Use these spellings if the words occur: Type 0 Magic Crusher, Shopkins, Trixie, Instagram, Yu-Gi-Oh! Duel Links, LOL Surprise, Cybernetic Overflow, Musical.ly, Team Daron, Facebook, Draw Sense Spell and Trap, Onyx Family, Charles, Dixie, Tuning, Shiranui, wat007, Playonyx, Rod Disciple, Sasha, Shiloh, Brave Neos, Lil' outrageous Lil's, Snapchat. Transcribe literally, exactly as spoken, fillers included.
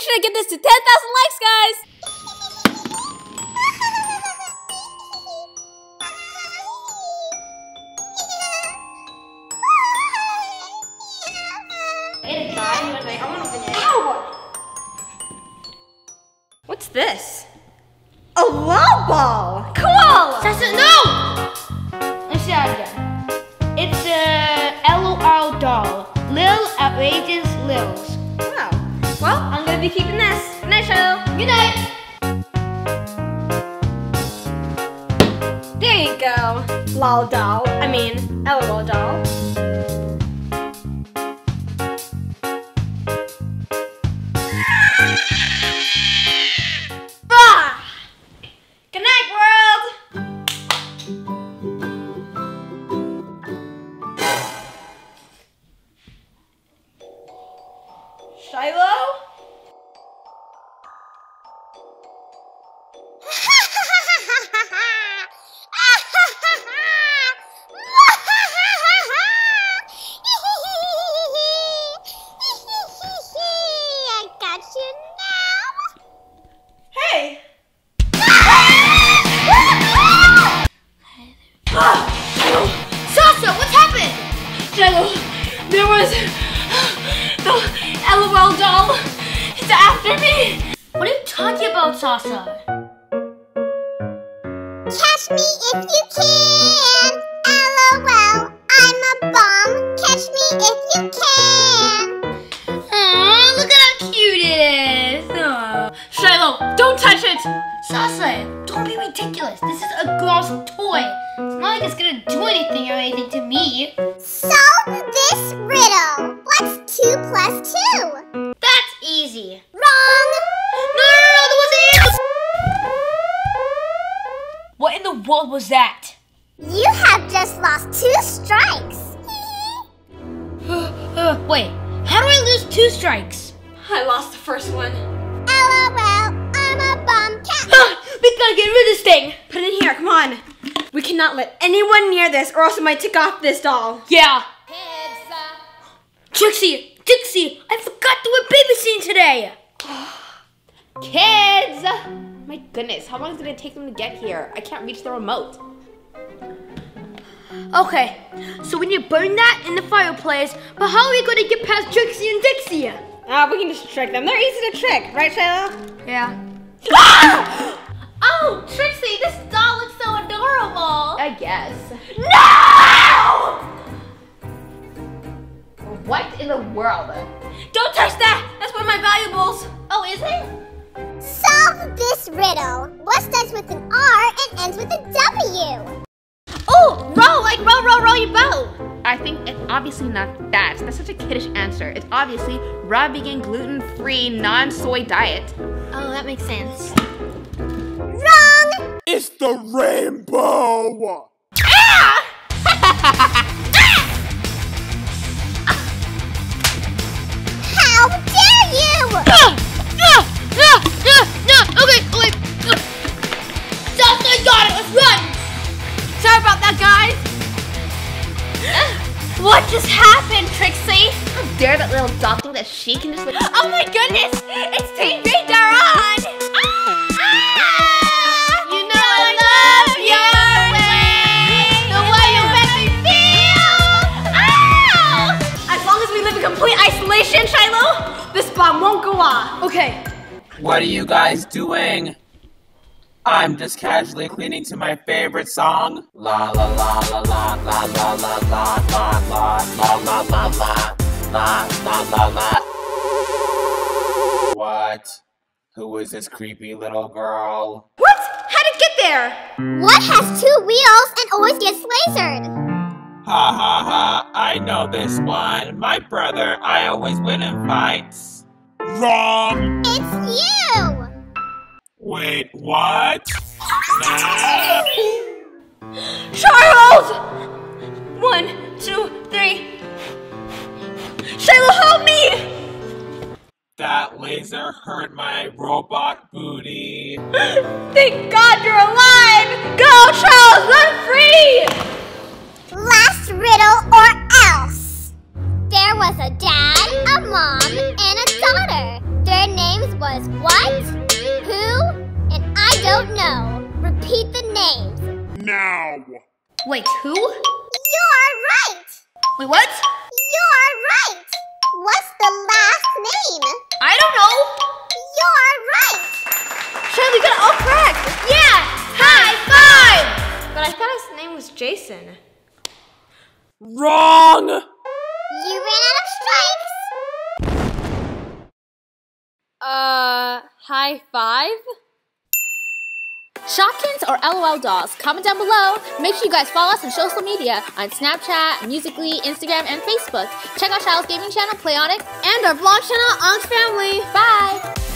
make sure to get this to ten thousand likes, guys! What's this? A love ball! Koala! Sasha, no! Let's see how again. It's a LOL doll. Lil' outrageous Lil's. Wow. Well, I'm gonna be keeping this. Good night, Shiloh. Good night. There you go. Lol doll. I mean, LOL doll. Shiloh? I got you now. Hey. Sasha, what's happened? Shiloh, there was the LOL doll, it's after me! What are you talking about, Sasha? Catch me if you can, LOL, I'm a bomb, catch me if you can. Aww, look at how cute it is. Aww. Shiloh, don't touch it! Sasha, don't be ridiculous, this is a girl's toy. It's not like it's gonna do anything or anything to me. Solve this riddle. What's two plus two? That's easy. Wrong! No, no, no, no, that wasn't it! What in the world was that? You have just lost two strikes. uh, wait, how do I lose two strikes? I lost the first one. LOL, I'm a bum cat. We gotta get rid of this thing. Put it in here, come on. We cannot let anyone near this or else it might tick off this doll. Yeah. Trixie, Dixie, I forgot to wear baby scene today. Kids! My goodness, how long is it gonna take them to get here? I can't reach the remote. Okay, so we need to burn that in the fireplace, but how are we gonna get past Trixie and Dixie? Ah, uh, we can just trick them. They're easy to trick, right, Shiloh? Yeah. Ah! Oh, Trixie, this doll looks so adorable. I guess. No! What in the world? Don't touch that! That's one of my valuables! Oh, is it? Solve this riddle. What starts with an R and ends with a W? Oh, row, like row, row, row your boat! I think it's obviously not that. That's such a kiddish answer. It's obviously raw, vegan, gluten-free, non-soy diet. Oh, that makes sense. Wrong! It's the rainbow! Ah! What just happened, Trixie? How dare that little doll think that she can just like... Oh my goodness! It's Team Daron! Ah! Ah! You know I love your way! The way you make me feel! Ah! As long as we live in complete isolation, Shiloh, this bomb won't go off. Okay. What are you guys doing? I'm just casually cleaning to my favorite song. La la la la la la la la la la la la la la la la la. What? Who is this creepy little girl? What? How'd it get there? What has two wheels and always gets lasered? Ha ha ha, I know this one. My brother, I always win in fights. Wrong! It's you! Wait, what? Charles! One, two, three. Shiloh, help me! That laser hurt my robot booty. Thank God you're alive! Go, Charles, run free! Last riddle or else. There was a dad, a mom, and a daughter. Their names was what, who, and I don't know. Repeat the names. Now. Wait, who? You're right. Wait, what? You're right. What's the last name? I don't know. You're right. Charlie, we got it all correct. Yeah. High five. But I thought his name was Jason. Wrong. You ran out of stripes. Uh, high five? Shopkins or LOL dolls? Comment down below. Make sure you guys follow us on social media on Snapchat, Musical.ly, Instagram, and Facebook. Check out Shiloh's gaming channel, Playonyx, and our vlog channel, Onyx Family. Bye!